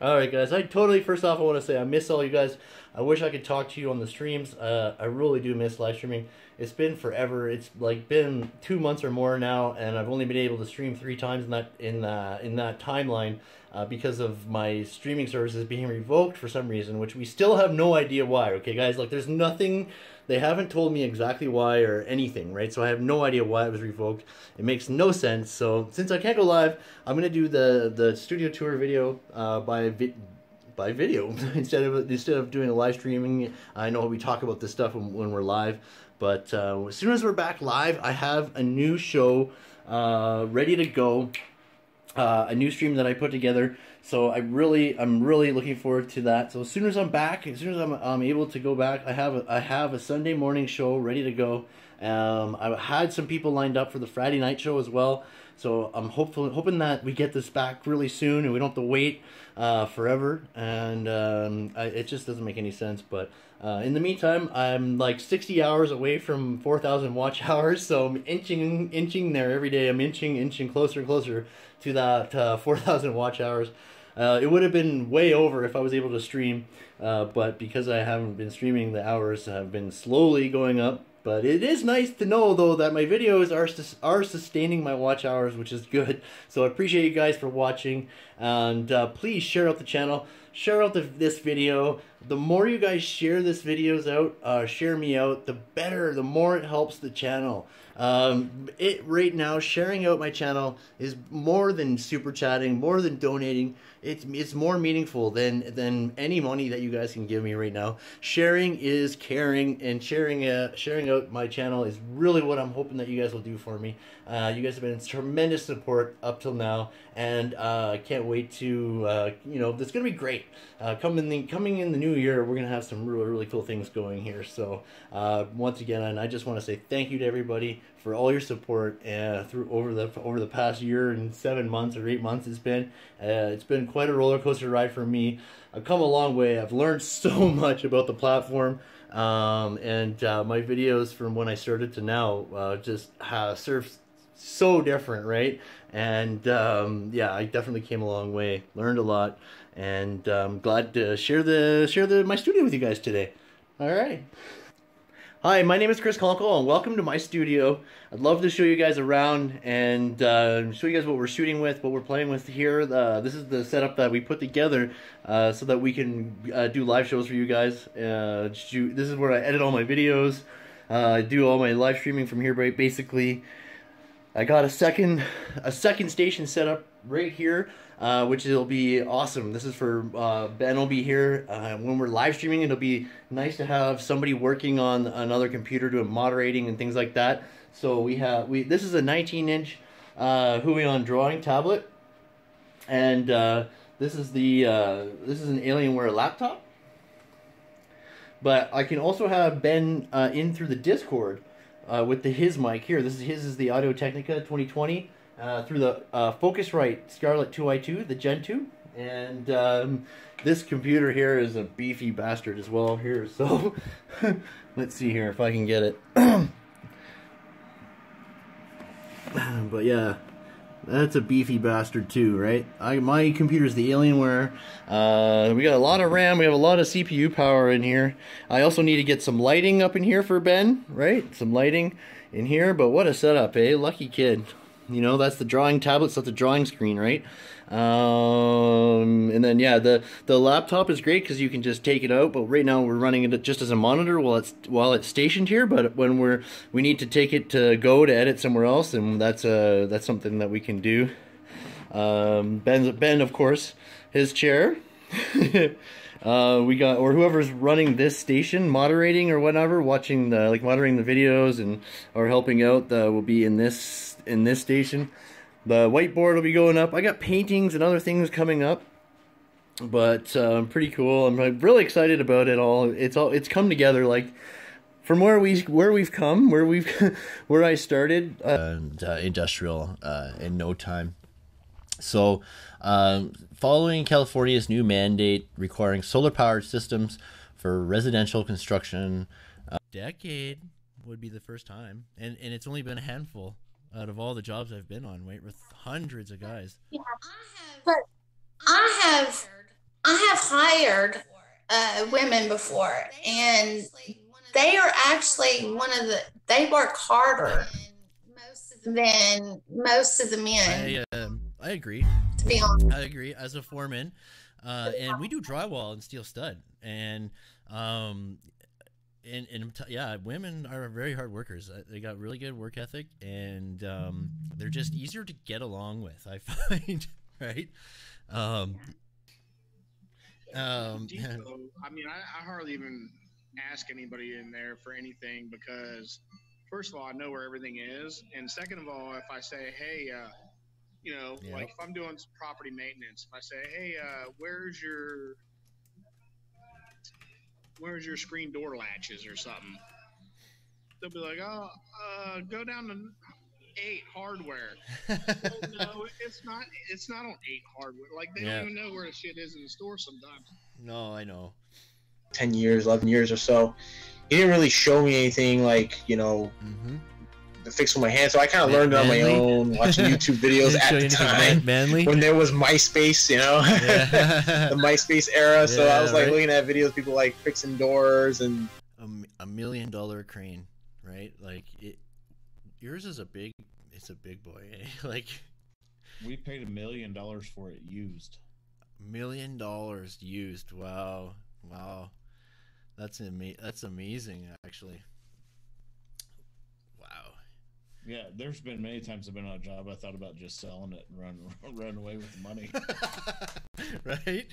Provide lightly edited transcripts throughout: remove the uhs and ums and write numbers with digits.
Alright guys, first off I want to say I miss all you guys. I wish I could talk to you on the streams. I really do miss live streaming. It's been forever. It's like been 2 months or more now, and I've only been able to stream 3 times in that timeline because of my streaming services being revoked for some reason, which we still have no idea why. Okay guys, like there's nothing, they haven't told me exactly why or anything, right? So I have no idea why it was revoked. It makes no sense. So since I can't go live, I'm gonna do the studio tour video by video instead of doing a live streaming. I know we talk about this stuff when we're live, but as soon as we're back live, I have a new show ready to go. A new stream that I put together, so I'm really looking forward to that. So as soon as I'm back, as soon as I'm able to go back, I have a Sunday morning show ready to go. I had some people lined up for the Friday night show as well, so I'm hoping that we get this back really soon and we don't have to wait forever. And it just doesn't make any sense, but in the meantime, I'm like 60 hours away from 4,000 watch hours, so I'm inching there every day. I'm inching closer and closer to that 4,000 watch hours. It would have been way over if I was able to stream, but because I haven't been streaming, the hours have been slowly going up. But it is nice to know, though, that my videos are sustaining my watch hours, which is good. So I appreciate you guys for watching, and please share out the channel. Share out this video. The more you guys share this videos out, share me out, the better, the more it helps the channel. It right now, sharing out my channel is more than super chatting, more than donating. It's more meaningful than any money that you guys can give me right now. Sharing is caring, and sharing out my channel is really what I'm hoping that you guys will do for me. You guys have been tremendous support up till now, and I can't wait to you know, it's gonna be great. Coming in the new year, we're gonna have some really cool things going here. So once again, and I just want to say thank you to everybody for all your support over the past year and 7 months or 8 months. It's been quite a roller coaster ride for me. I've come a long way. I've learned so much about the platform, and my videos from when I started to now just serve so different, right? And yeah, I definitely came a long way, learned a lot, and I'm glad to share my studio with you guys today. All right. Hi, my name is Chris Conkle, and welcome to my studio. I'd love to show you guys around and show you guys what we're shooting with, what we're playing with here. This is the setup that we put together so that we can do live shows for you guys. This is where I edit all my videos. I do all my live streaming from here, right? Basically, I got a second station set up right here, which will be awesome. This is for Ben will be here when we're live streaming. It'll be nice to have somebody working on another computer doing moderating and things like that. So this is a 19-inch Huion drawing tablet, and this is an Alienware laptop. But I can also have Ben in through the Discord with his mic here. This is the Audio-Technica 2020. Through the Focusrite Scarlett 2i2, the Gen 2, and this computer here is a beefy bastard as well here, so let's see here if I can get it. But yeah, that's a beefy bastard too, right? My computer's the Alienware. We got a lot of RAM, we have a lot of CPU power in here. I also need to get some lighting up in here for Ben, right? Some lighting in here, but what a setup, eh? Lucky kid. You know, that's the drawing tablet, so that's the drawing screen, right? And then, yeah, the laptop is great because you can just take it out. But right now we're running it just as a monitor while it's stationed here. But when we need to take it to go to edit somewhere else, and that's something that we can do. Ben, of course, his chair. We got, or whoever's running this station, moderating or whatever, watching the, like, moderating the videos and or helping out, will be in this station. The whiteboard will be going up. I got paintings and other things coming up, but pretty cool. I'm really excited about it all. It's come together, like, from where I started, and industrial in no time. So, following California's new mandate requiring solar-powered systems for residential construction, decade would be the first time, and it's only been a handful out of all the jobs I've been on, right, with hundreds of guys. Yeah. I have women before, and they are actually one of the, they work harder than most of the men. I agree. To be honest. I agree. As a foreman, and we do drywall and steel stud, and yeah, women are very hard workers. They got really good work ethic, and they're just easier to get along with, I find, right? I mean, I hardly even ask anybody in there for anything because, first of all, I know where everything is, and second of all, if I say, hey, you know, like if I'm doing some property maintenance, if I say, hey, where's your screen door latches or something? They'll be like, oh, go down to 8 hardware. Well, no, it's not on 8 hardware. Like they don't even know where the shit is in the store sometimes. No, I know. 10 years, 11 years or so. He didn't really show me anything like, you know, to fix with my hands. So I kind of learned it on my own, watching YouTube videos at the time when there was MySpace, you know, the MySpace era. So I was like looking at videos, people like fixing doors and a $1 million crane, right? Like it, yours is a big, it's a big boy. Eh? Like we paid $1 million for it used. $1 million used. Wow. Wow. That's amazing, actually. Wow. Yeah, there's been many times I've been on a job I thought about just selling it and run away with the money. Right?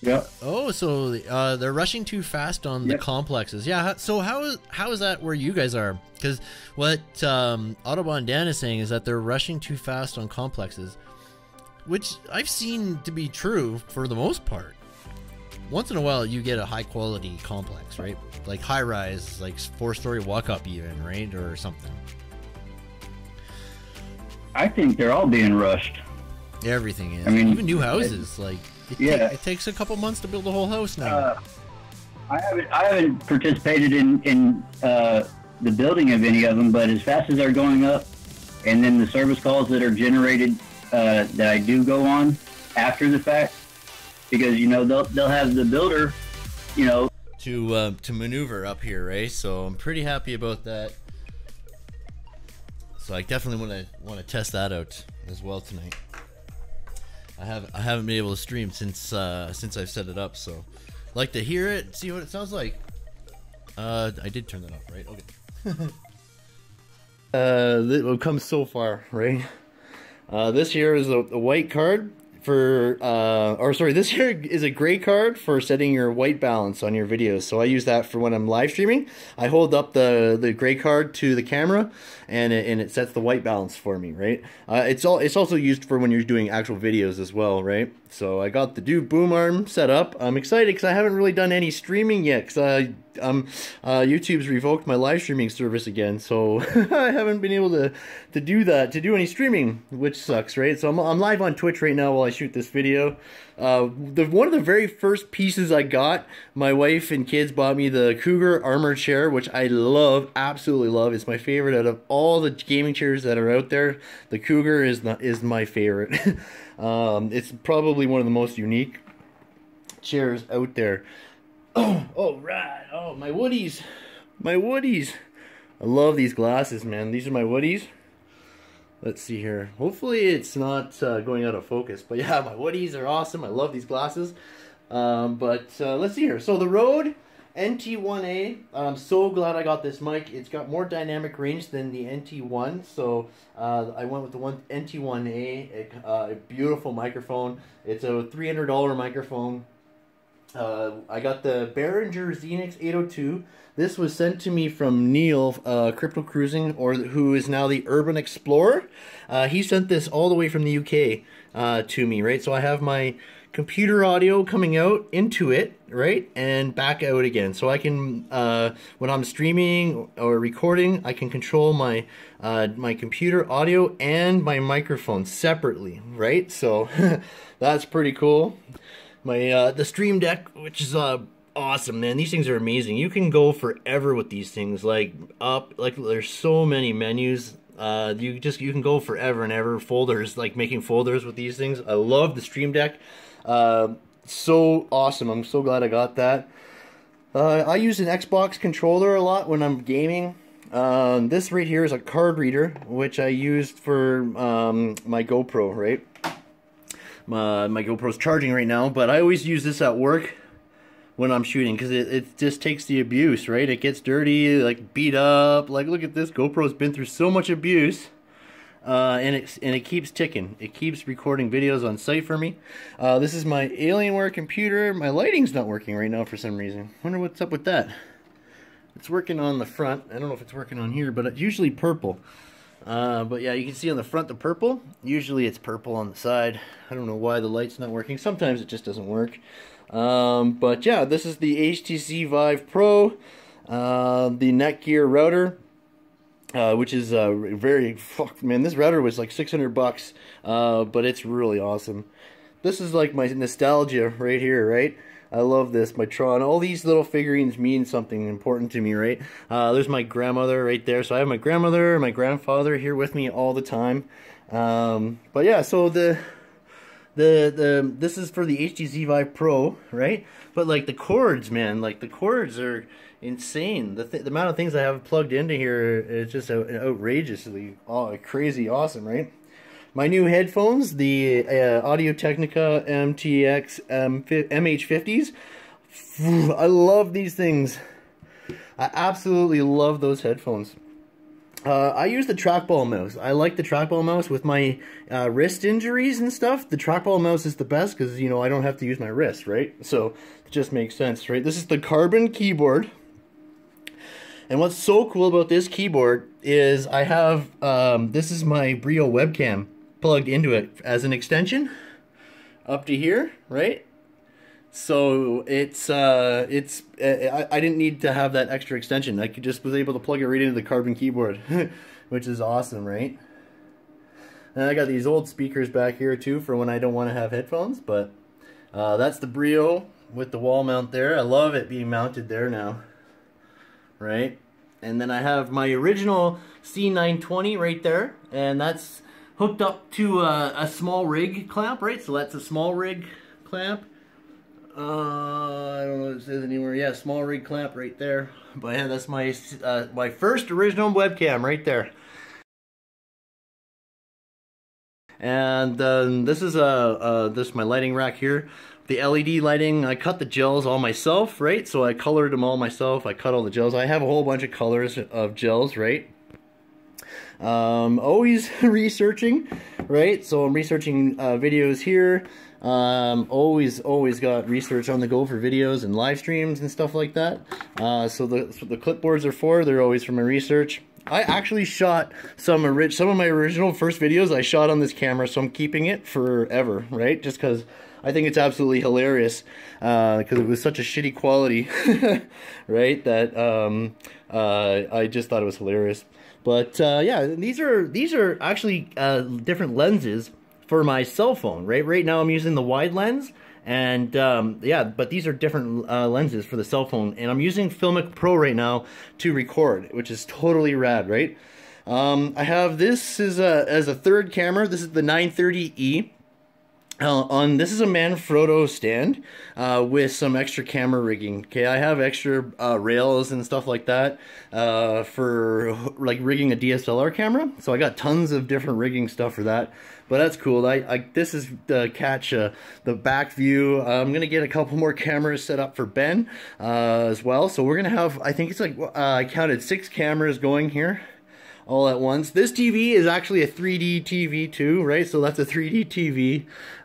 Yeah. Oh, so they're rushing too fast on the complexes. Yeah. So how is that where you guys are? Because what Autobahn Dan is saying is that they're rushing too fast on complexes, which I've seen to be true for the most part. Once in a while, you get a high quality complex, right? Like high rise, like 4-story walk up, even, right, or something. I think they're all being rushed. Everything is. I mean, even new houses, like. It takes a couple months to build a whole house now. I haven't participated in the building of any of them, but as fast as they're going up, and then the service calls that are generated that I do go on after the fact, because you know they'll have the builder, you know, to maneuver up here, right? So I'm pretty happy about that. So I definitely want to test that out as well tonight. I haven't been able to stream since I've set it up, so I'd like to hear it, see what it sounds like. I did turn that off, right? Okay. We've come so far, right? This here is a white card for or sorry, this here is a gray card for setting your white balance on your videos. So I use that for when I'm live streaming. I hold up the gray card to the camera, and it sets the white balance for me, right? It's also used for when you're doing actual videos as well, right? So I got the dude boom arm set up. I'm excited because I haven't really done any streaming yet, because YouTube's revoked my live streaming service again, so I haven't been able to do that, to do any streaming, which sucks, right? So I'm live on Twitch right now while I shoot this video. One of the very first pieces I got, my wife and kids bought me the Cougar Armored Chair, which I love, absolutely love. It's my favorite out of all the gaming chairs that are out there. The Cougar is my favorite. It's probably one of the most unique chairs out there. Oh, all right. Oh, my woodies. My woodies. I love these glasses, man. These are my woodies. Let's see here. Hopefully it's not going out of focus. But yeah, my woodies are awesome. I love these glasses. Let's see here. So the Rode NT1A. I'm so glad I got this mic. It's got more dynamic range than the NT1. So I went with the NT1A. A beautiful microphone. It's a $300 microphone. I got the Behringer Xenix 802. This was sent to me from Neil, Crypto Cruising, who is now the Urban Explorer. He sent this all the way from the UK to me, right? So I have my computer audio coming out into it, right, and back out again. So I can, when I'm streaming or recording, I can control my my computer audio and my microphone separately, right? So that's pretty cool. My the Stream Deck, which is awesome, man. These things are amazing. You can go forever with these things. Like there's so many menus. You can go forever and ever. Folders, like making folders with these things. I love the Stream Deck. It's so awesome. I'm so glad I got that. I use an Xbox controller a lot when I'm gaming. This right here is a card reader, which I used for my GoPro, right? My GoPro's charging right now, but I always use this at work when I'm shooting, because it just takes the abuse, right? It gets dirty, like beat up. Like, look at this, GoPro's been through so much abuse, and it keeps ticking. It keeps recording videos on site for me. This is my Alienware computer. My lighting's not working right now for some reason. I wonder what's up with that. It's working on the front. I don't know if it's working on here, but it's usually purple. But yeah, you can see on the front the purple. Usually it's purple on the side. I don't know why the light's not working. Sometimes it just doesn't work. But yeah, this is the HTC Vive Pro, the Netgear router, which is very, fuck man, this router was like $600, but it's really awesome. This is like my nostalgia right here, right? I love this, my Tron. All these little figurines mean something important to me, right? There's my grandmother right there. So I have my grandmother and my grandfather here with me all the time. But yeah, so this is for the HTC Vive Pro, right? But like the cords, man, like the cords are insane. The amount of things I have plugged into here is just outrageously crazy awesome, right? My new headphones, the Audio-Technica MTX MH50s. I love these things. I absolutely love those headphones. I use the trackball mouse. I like the trackball mouse with my wrist injuries and stuff. The trackball mouse is the best because, you know, I don't have to use my wrist, right? So it just makes sense, right? This is the carbon keyboard. And what's so cool about this keyboard is I have, this is my Brio webcam plugged into it as an extension up to here, right? So I didn't need to have that extra extension. I was able to plug it right into the carbon keyboard, which is awesome, right? And I got these old speakers back here too for when I don't want to have headphones, but that's the Brio with the wall mount there. I love it being mounted there now, right? And then I have my original C920 right there, and that's hooked up to a small rig clamp, right? So that's a small rig clamp. I don't know if it says anywhere. Yeah, small rig clamp right there. But yeah, that's my my first original webcam right there. And this is my lighting rack here. The LED lighting. I cut the gels all myself, right? So I colored them all myself. I cut all the gels. I have a whole bunch of colors of gels, right? Always researching, right? So I'm researching videos here. Always got research on the go for videos and live streams and stuff like that. So the clipboards are for, they're always for my research. I actually shot some of my original first videos I shot on this camera, so I'm keeping it forever, right? Just because I think it's absolutely hilarious, because it was such a shitty quality, right? That I just thought it was hilarious. But yeah, these are actually different lenses for my cell phone, right? Right now I'm using the wide lens, and yeah, but these are different lenses for the cell phone, and I'm using Filmic Pro right now to record, which is totally rad, right? I have this as a third camera. This is the 930E. This is a Manfrotto stand with some extra camera rigging. Okay, I have extra rails and stuff like that for like rigging a DSLR camera. So I got tons of different rigging stuff for that. But that's cool. This is the catch, the back view. I'm gonna get a couple more cameras set up for Ben as well. So we're gonna have, I think it's like I counted 6 cameras going here all at once. This TV is actually a 3D TV too, right? So that's a 3D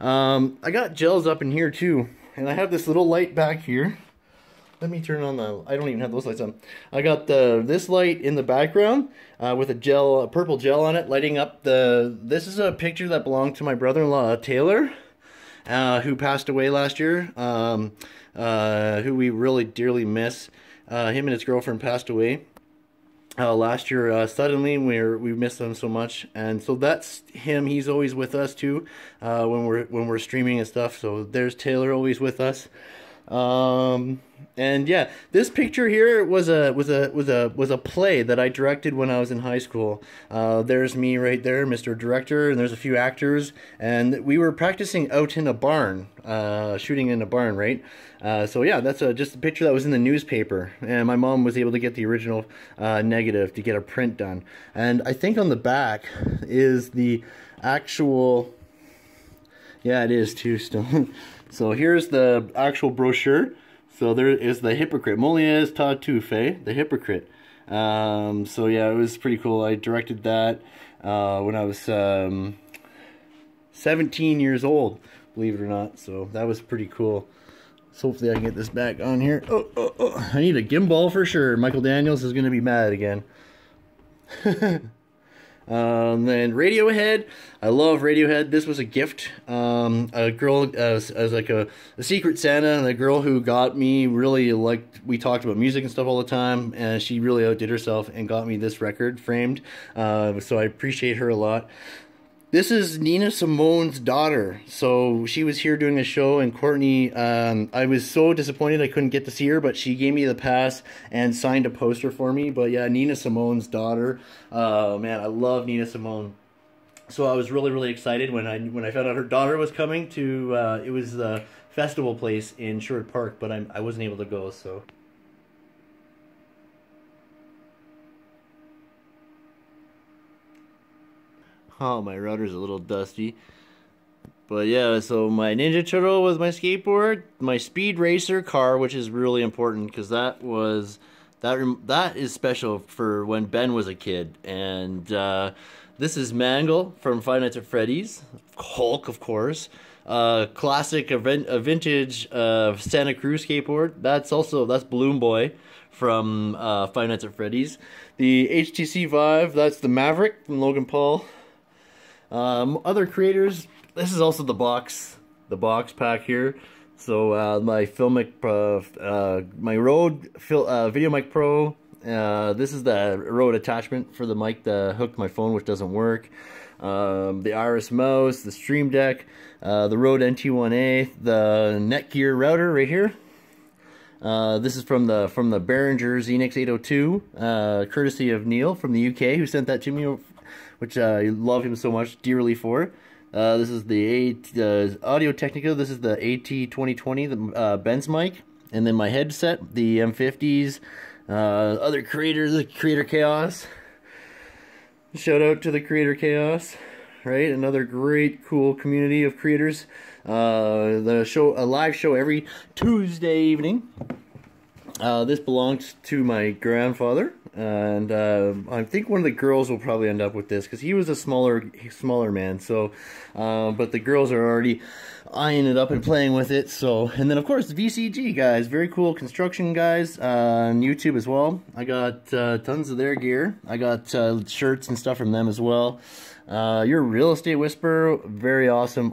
TV. I got gels up in here too, and I have this little light back here. Let me turn on the, I don't even have those lights on. I got this light in the background with a purple gel on it, lighting up the, this is a picture that belonged to my brother-in-law, Taylor, who passed away last year, who we really dearly miss. Him and his girlfriend passed away last year, suddenly. We missed them so much, and so that's him. He's always with us too when we're streaming and stuff. So there's Taylor always with us. And yeah, this picture here was a play that I directed when I was in high school. There's me right there, Mr. Director, and there's a few actors, and we were practicing out in a barn, shooting in a barn, right? So yeah, that's just a picture that was in the newspaper, and my mom was able to get the original negative to get a print done. And I think on the back is the actual, yeah, it is too, still. So here's the actual brochure. So there is the hypocrite, Molière Tartuffe, the hypocrite. So yeah, it was pretty cool. I directed that when I was 17 years old, believe it or not. So that was pretty cool. So hopefully I can get this back on here. Oh, I need a gimbal for sure. Michael Daniels is going to be mad again. Then Radiohead. I love Radiohead. This was a gift. A girl, as like a secret Santa, and the girl who got me really liked, we talked about music and stuff all the time, and she really outdid herself and got me this record framed. So I appreciate her a lot. This is Nina Simone's daughter. So she was here doing a show, and Courtney, I was so disappointed I couldn't get to see her, but she gave me the pass and signed a poster for me. But yeah, Nina Simone's daughter. Oh man, I love Nina Simone. So I was really, really excited when I found out her daughter was coming to, it was the festival place in Sherwood Park, but I wasn't able to go, so. Oh, my router's a little dusty. But yeah, so my Ninja Turtle was my skateboard, my Speed Racer car, which is really important because that was, that is special for when Ben was a kid. And this is Mangle from Five Nights at Freddy's, Hulk, of course. Classic, a vintage Santa Cruz skateboard. That's also, that's Bloom Boy from Five Nights at Freddy's. The HTC Vive, that's the Maverick from Logan Paul. Other creators, this is also the box pack here. So my Filmic Pro, my Rode VideoMic Pro, this is the Rode attachment for the mic that hooked my phone, which doesn't work. The Iris mouse, the Stream Deck, the Rode NT1A, the Netgear router right here. This is from the Behringer Xenix 802, courtesy of Neil from the UK, who sent that to me, which I love him so much, dearly for. This is the Audio-Technica. This is the AT2020, the Ben's mic. And then my headset, the M50s. Other creators, the Creator Chaos. Shout out to the Creator Chaos, right? Another great, cool community of creators. The show, a live show every Tuesday evening. This belongs to my grandfather. And I think one of the girls will probably end up with this because he was a smaller man. So, but the girls are already eyeing it up and playing with it. So, and then of course VCG guys, very cool construction guys on YouTube as well. I got tons of their gear. I got shirts and stuff from them as well. Your Real Estate Whisperer, very awesome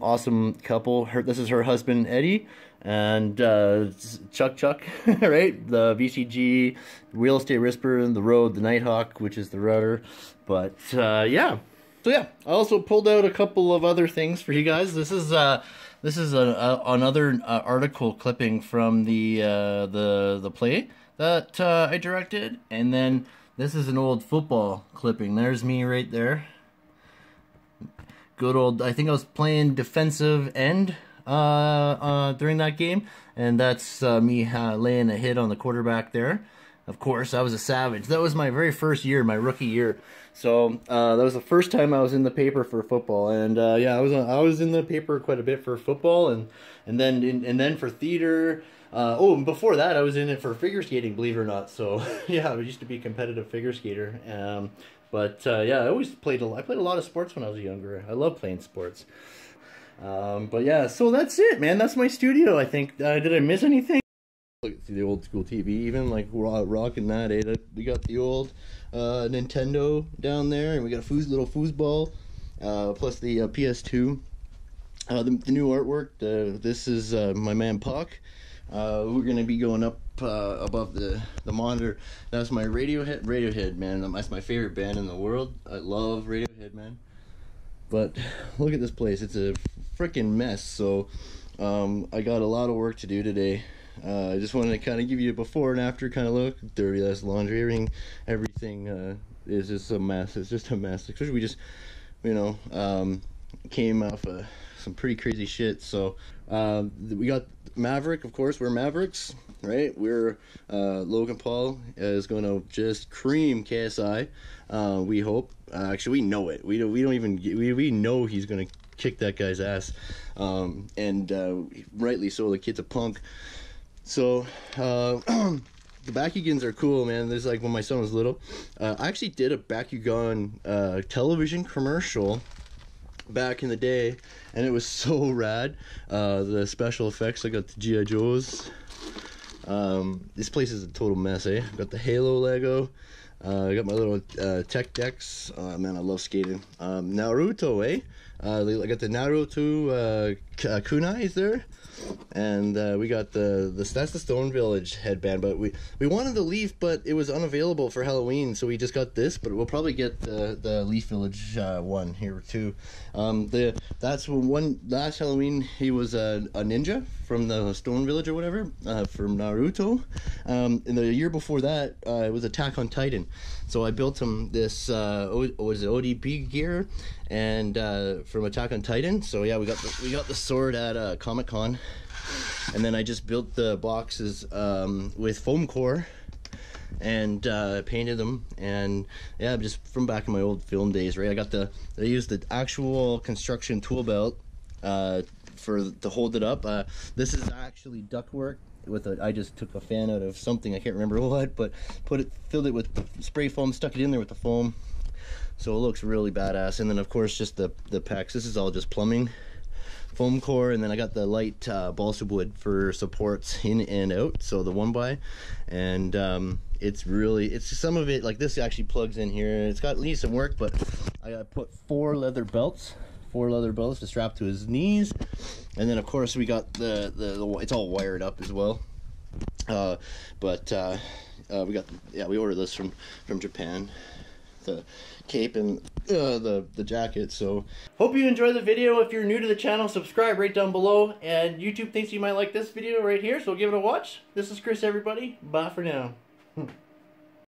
couple. This is her husband Eddie and Chuck, right? The VCG, Real Estate Whisperer, and the Rode, the Nighthawk, which is the router. But yeah, so yeah, I also pulled out a couple of other things for you guys. This is another article clipping from the play that I directed, and then this is an old football clipping. There's me right there. Good old, I think I was playing defensive end during that game, and that's me laying a hit on the quarterback there. Of course, I was a savage. That was my very first year, my rookie year. So that was the first time I was in the paper for football, and yeah, I was in the paper quite a bit for football, and then for theater. Oh, and before that, I was in it for figure skating, believe it or not. So yeah, I used to be a competitive figure skater. But yeah, I always played a lot of sports when I was younger. I love playing sports. But yeah, so that's it, man. That's my studio, I think. Did I miss anything? Look at the old school TV, even like rocking that, eh? We got the old Nintendo down there, and we got a little foosball, plus the PS2. The new artwork, this is my man Puck. We're going to be going up above the monitor. That's my Radiohead, man. That's my favorite band in the world. I love Radiohead, man. But look at this place. It's a freaking mess. So I got a lot of work to do today. I just wanted to kind of give you a before and after kind of look. Dirty ass laundry, everything is just a mess. It's just a mess. Especially we just, you know, came off of some pretty crazy shit. So we got Maverick, of course. We're Mavericks, right? We're Logan Paul is going to just cream KSI. We hope. Actually, we know it. We know he's going to kick that guy's ass, and rightly so. The kid's a punk. So the Bakugans are cool, man. There's like when my son was little, I actually did a Bakugan television commercial back in the day, and it was so rad. The special effects, I got the G.I. Joes. This place is a total mess, eh? I got the Halo Lego. I got my little tech decks. Man, I love skating. Naruto, eh? I got the Naruto kunais there, and we got the that's the Stone Village headband. But we wanted the Leaf, but it was unavailable for Halloween, so we just got this. But we'll probably get the Leaf Village one here too. That's one last Halloween. He was a ninja from the Stone Village or whatever, from Naruto. And the year before that, it was Attack on Titan. So I built him this ODB gear, and from Attack on Titan. So yeah, we got the sword at Comic-Con, and then I just built the boxes with foam core and painted them. And yeah, just from back in my old film days, right? I used the actual construction tool belt to hold it up. This is actually ductwork. I just took a fan out of something, I can't remember what, but filled it with spray foam, stuck it in there with the foam, so it looks really badass. And then of course just the packs. This is all just plumbing, foam core, and then I got the light balsa wood for supports in and out, so the 1x, and it's some of it, like this actually plugs in here. It's got needs some work, but I put four leather belts to strap to his knees. And then of course we got it's all wired up as well. We got, yeah, we ordered this from Japan, the cape and the jacket. So hope you enjoy the video. If you're new to the channel, subscribe right down below, and YouTube thinks you might like this video right here, so give it a watch. This is Chris, everybody. Bye for now.